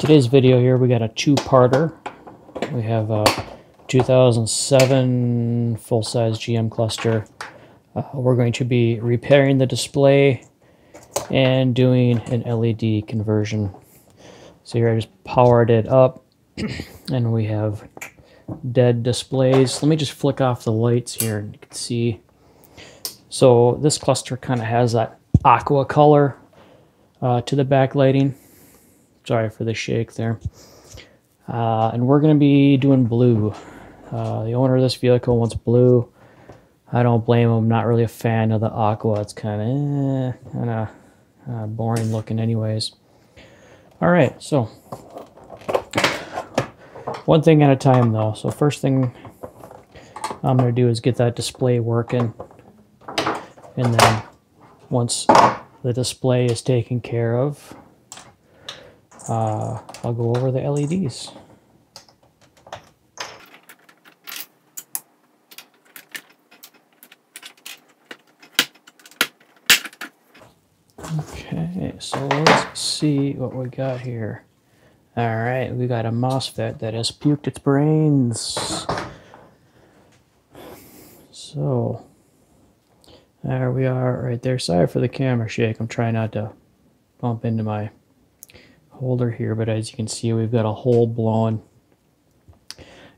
Today's video here, we got a two-parter. We have a 2007 full-size GM cluster. We're going to be repairing the display and doing an LED conversion. So here I just powered it up and we have dead displays. Let me just flick off the lights here and you can see. So this cluster kind of has that aqua color to the backlighting. Sorry for the shake there. And we're going to be doing blue. The owner of this vehicle wants blue. I don't blame him. I'm not really a fan of the aqua. It's kind of boring looking anyways. All right, so one thing at a time though. So first thing I'm going to do is get that display working. And then once the display is taken care of, I'll go over the LEDs. Okay, so let's see what we got here. All right, we got a MOSFET that has puked its brains. So there we are right there. Sorry for the camera shake. I'm trying not to bump into my holder here, but as you can see, we've got a hole blown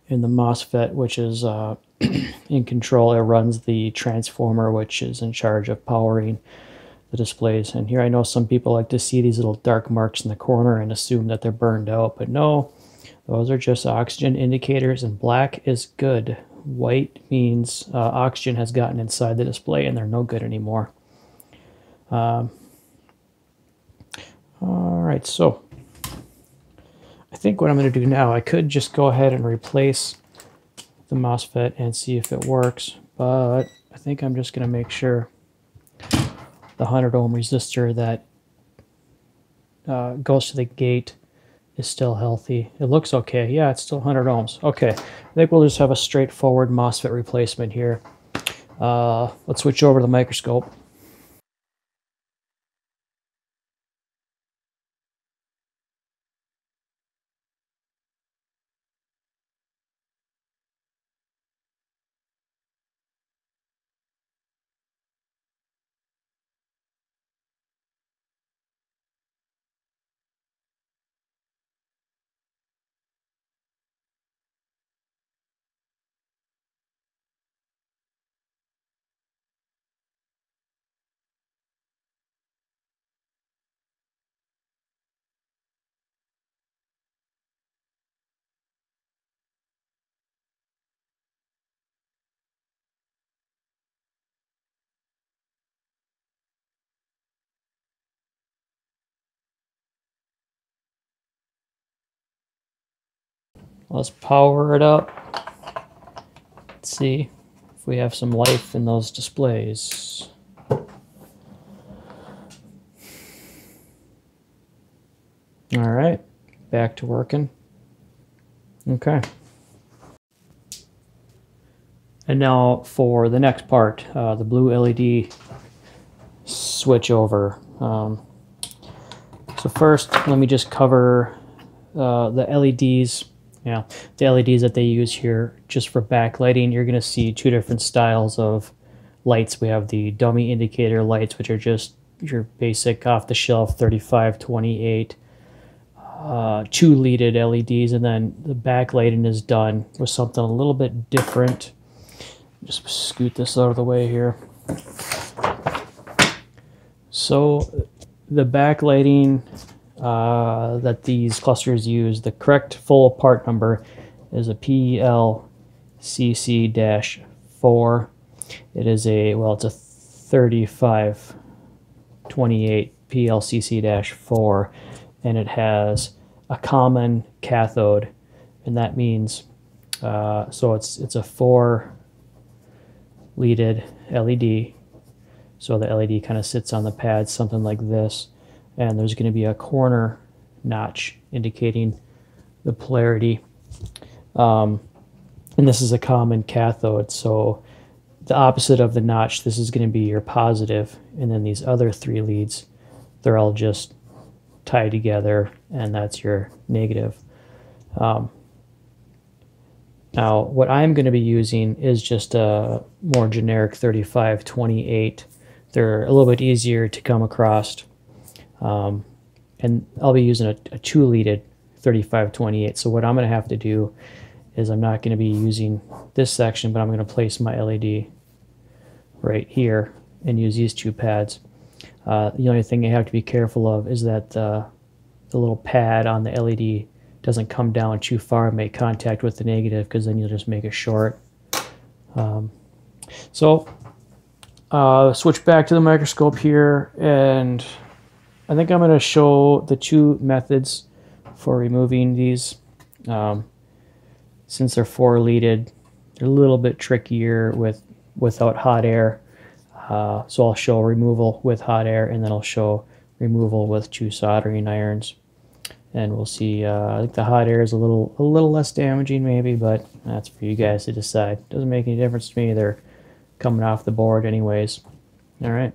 in the MOSFET, which is in control. It runs the transformer, which is in charge of powering the displays. And here I know some people like to see these little dark marks in the corner and assume that they're burned out, but no, those are just oxygen indicators, and black is good. White means oxygen has gotten inside the display and they're no good anymore. All right, so I think what I'm going to do now, I could just go ahead and replace the MOSFET and see if it works, but I think I'm just going to make sure the 100 ohm resistor that goes to the gate is still healthy. It looks okay. Yeah, it's still 100 ohms. Okay, I think we'll just have a straightforward MOSFET replacement here. Let's switch over to the microscope. Let's power it up. Let's see if we have some life in those displays. All right, back to working. Okay. And now for the next part, the blue LED switch over. So first, let me just cover the LEDs. Now, the LEDs that they use here, just for backlighting, you're going to see two different styles of lights. We have the dummy indicator lights, which are just your basic off-the-shelf 35, 28, two-leaded LEDs, and then the backlighting is done with something a little bit different. Just scoot this out of the way here. So the backlighting that these clusters use, the correct full part number is a PLCC-4. It is a, well, it's a 3528 PLCC-4, and it has a common cathode, and that means so it's a 4-leaded LED. So the LED kind of sits on the pad, something like this. And there's going to be a corner notch indicating the polarity. And this is a common cathode, so the opposite of the notch, this is going to be your positive. And then these other three leads, they're all just tie together, and that's your negative. Now, what I'm going to be using is just a more generic 3528. They're a little bit easier to come across. And I'll be using a 2-leaded 3528. So what I'm going to have to do is I'm not going to be using this section, but I'm going to place my LED right here and use these two pads. The only thing I have to be careful of is that the little pad on the LED doesn't come down too far and make contact with the negative, because then you'll just make it short. So switch back to the microscope here, and I think I'm going to show the two methods for removing these. Since they're 4-leaded, they're a little bit trickier without hot air. So I'll show removal with hot air, and then I'll show removal with 2 soldering irons. And we'll see. I think the hot air is a little less damaging, maybe, but that's for you guys to decide. Doesn't make any difference to me. They're coming off the board anyways. All right.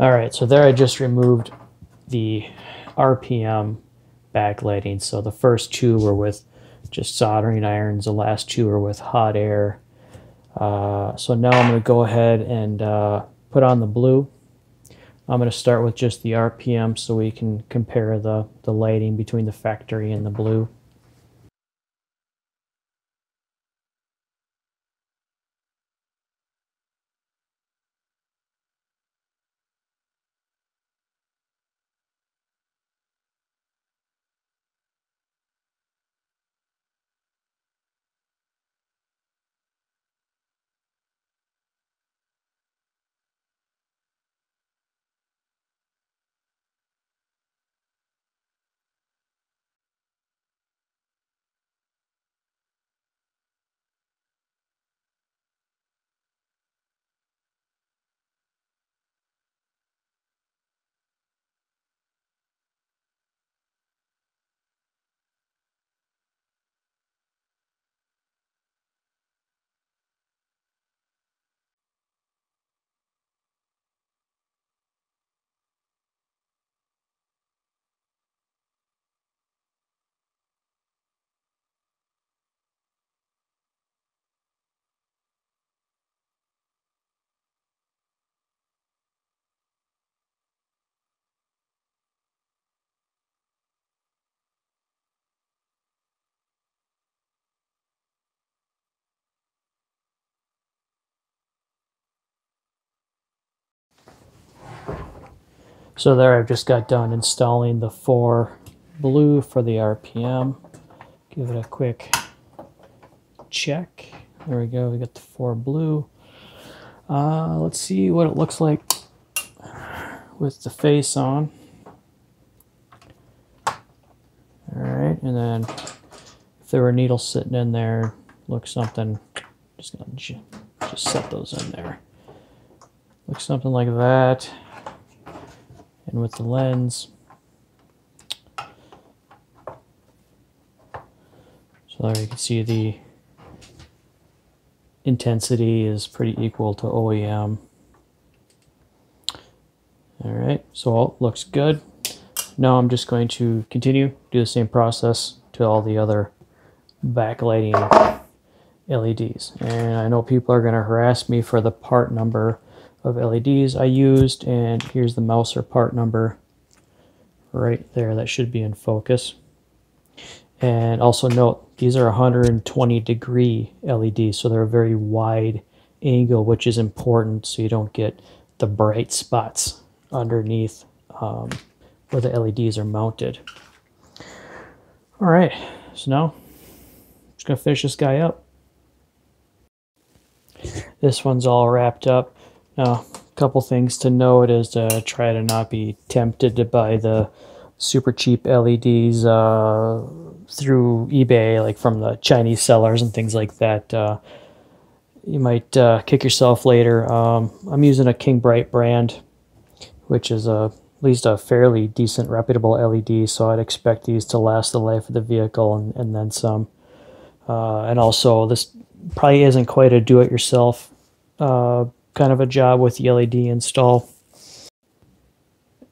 All right, so there I just removed the RPM backlighting. So the first 2 were with just soldering irons. The last 2 are with hot air. So now I'm going to go ahead and put on the blue. I'm going to start with just the RPM so we can compare the lighting between the factory and the blue. So there I've just got done installing the 4 blue for the RPM. Give it a quick check. There we go, we got the 4 blue. Let's see what it looks like with the face on. All right, and then if there were needles sitting in there, looks something, just gonna just set those in there. Looks something like that. And with the lens, so there you can see the intensity is pretty equal to OEM. All right, so all looks good. Now I'm just going to continue, do the same process to all the other backlighting LEDs. And I know people are going to harass me for the part number of LEDs I used, and here's the Mouser part number right there. That should be in focus. And also note, these are 120-degree LEDs, so they're a very wide angle, which is important so you don't get the bright spots underneath where the LEDs are mounted. All right, so now I'm just going to finish this guy up. This one's all wrapped up. Now, a couple things to note is to try to not be tempted to buy the super cheap LEDs through eBay, like from the Chinese sellers and things like that. You might kick yourself later. I'm using a King Bright brand, which is at least a fairly decent, reputable LED, so I'd expect these to last the life of the vehicle and then some. And also, this probably isn't quite a do-it-yourself kind of a job with the LED install.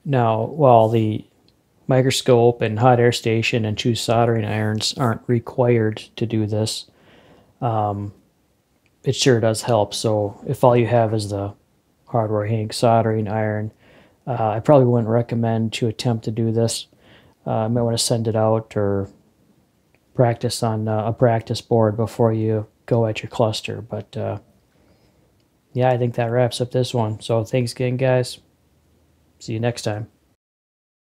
Now, while the microscope and hot air station and two soldering irons aren't required to do this, it sure does help. So if all you have is the hardware hank soldering iron, I probably wouldn't recommend to attempt to do this. You might want to send it out or practice on a practice board before you go at your cluster. But yeah, I think that wraps up this one. So thanks again, guys. See you next time.